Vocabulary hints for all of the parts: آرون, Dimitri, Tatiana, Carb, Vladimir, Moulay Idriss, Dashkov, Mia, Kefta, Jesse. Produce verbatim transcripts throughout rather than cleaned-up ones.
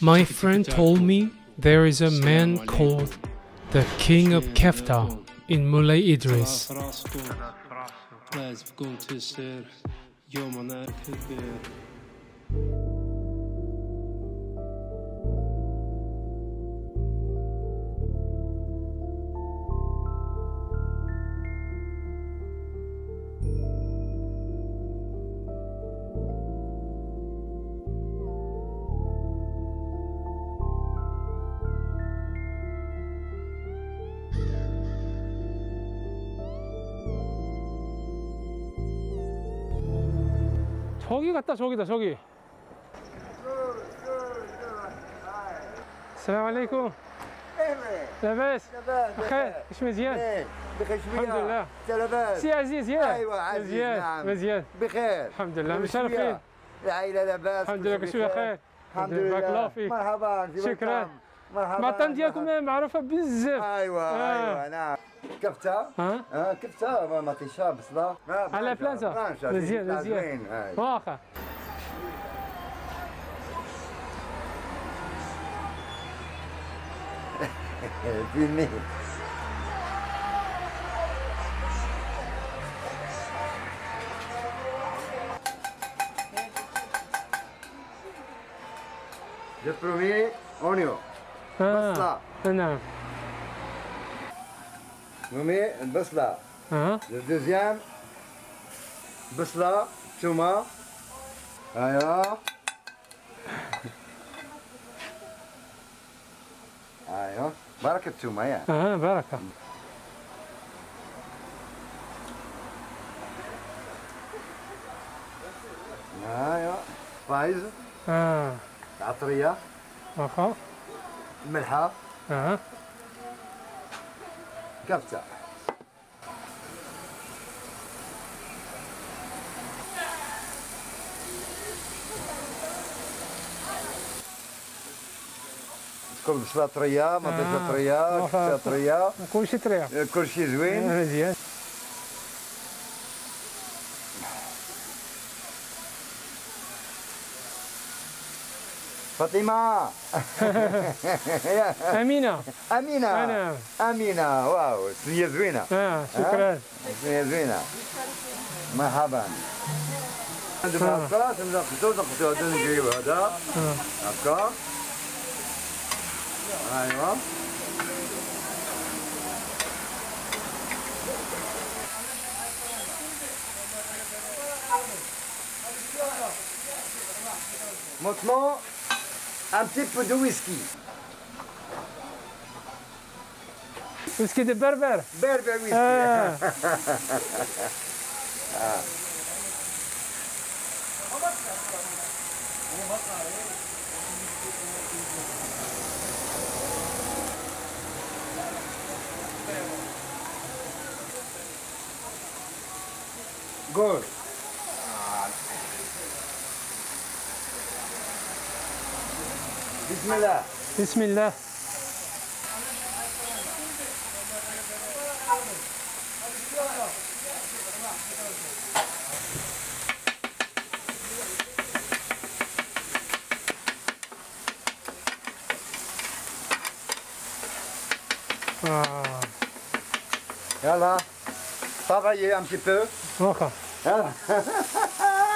My friend told me there is a man called the King of Kefta in Moulay Idriss. 저기 갔다 저기다 저기. السلام عليكم. لاباس؟ بخير؟ واش مزيان؟ بخير شوية. الحمد لله. أنت لاباس؟ سي عزيز ياك؟ أيوا عزيز. مزيان مزيان. بخير. الحمد لله مشرفين. العائلة لاباس؟ الحمد لله كل شيء بخير. الحمد لله. بارك الله فيك. مرحبا. شكرا. مرحبا. المطن ديالكم معروفة بزاف. أيوا أيوا نعم. كفته ها كفته ما تيشاب صدا على بلاصه مزيان مزيان واخا بيني دي برومي اونيو بصله نعم نومي البصلة أه. الدوزيام بصلة توما هايا هايا بركة توما يا اه بركة هايا فايز اه العطرية واخا الملحة اه كفته كل بصله طريه مطيشه طريه كفته طريه كلشي طريه كلشي زوين مزيان فاطمة أمينة أمينة أنا أمينة واو سنية زوينة آه شكرا سنية زوينة مرحبا ندير هكا نقصو نقصو هذا نجيب هذا هكا أيوا maintenant un petit peu de whisky. Whisky de berbère. Berbère whisky. Ah. ah. Good. بسم الله بسم الله آه. يلا طبعي un petit peu واخا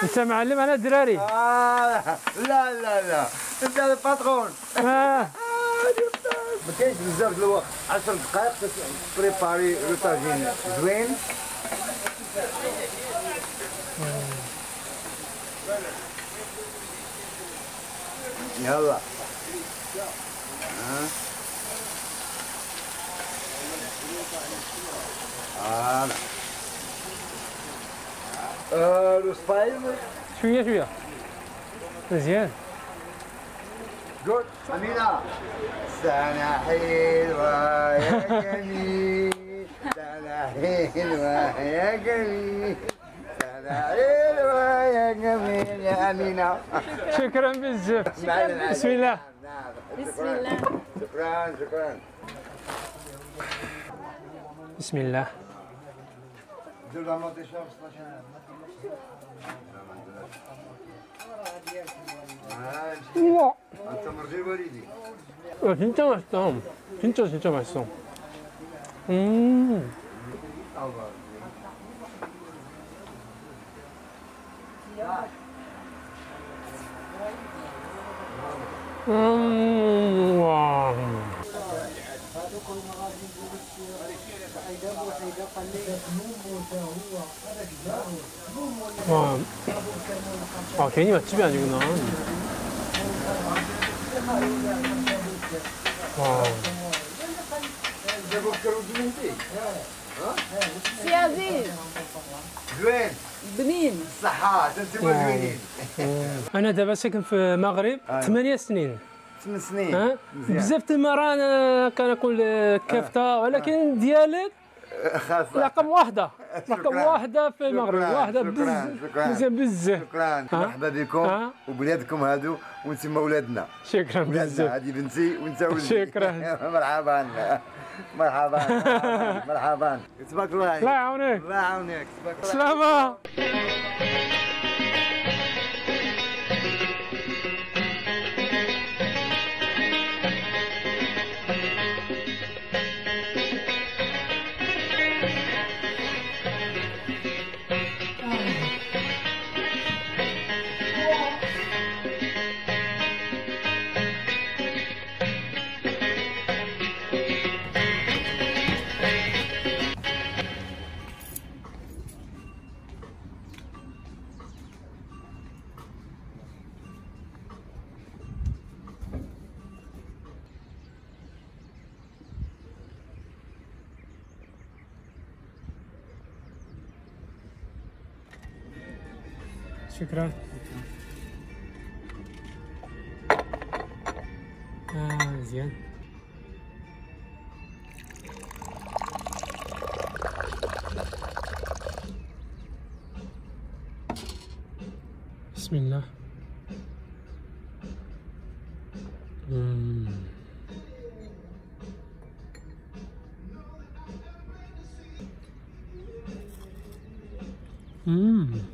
انت معلم على الدراري آه. لا لا لا انت الباترون اه ما كاينش بزاف ديال الوقت عشر دقائق بريباري لو طاجين زوين يلا اه اه لو سبايس شويه شويه مزيان جود أمينة سنة حلوة يا جميل سنة حلوة يا جميل سنة حلوة يا جميل يا أمينة شكرا بزاف بسم الله بسم الله شكرا شكرا بسم الله الله 야, 진짜 맛있다. 진짜 진짜 맛있어. 음. 음. 와. 와. 아, 괜히 맛집이 아니구나. 와. سي عزيز زوين بنين صحة زوينين. أنا دابا ساكن في المغرب ثمانية سنين. ثمان سنين. بزاف المرات أنا كناكل كفته ولكن ديالك خاصة رقم واحدة رقم واحدة في المغرب واحدة بزاف بزاف. شكرا مرحبا بكم وبلادكم هادو وانتم ولادنا. شكرا بزاف. هادي بنتي وانت ولدي. شكرا. مرحبا مرحبا مرحبا. تبارك الله عليك. الله يعاونك. الله يعاونك. تبارك الله. سلامة. شكرا. آه مزيان. بسم الله. مم. مم.